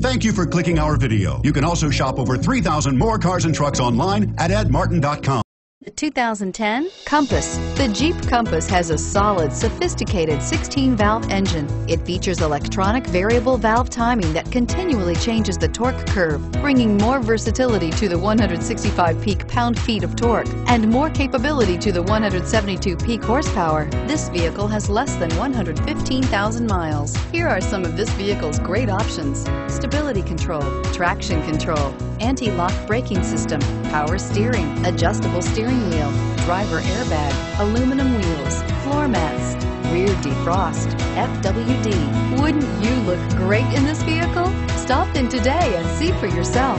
Thank you for clicking our video. You can also shop over 3,000 more cars and trucks online at edmartin.com. The 2010 Compass. The Jeep Compass has a solid, sophisticated 16-valve engine. It features electronic variable valve timing that continually changes the torque curve, bringing more versatility to the 165 peak pound-feet of torque and more capability to the 172 peak horsepower. This vehicle has less than 115,000 miles. Here are some of this vehicle's great options: stability control, traction control, anti-lock braking system, power steering, adjustable steering wheel, driver airbag, aluminum wheels, floor mats, rear defrost, FWD. Wouldn't you look great in this vehicle? Stop in today and see for yourself.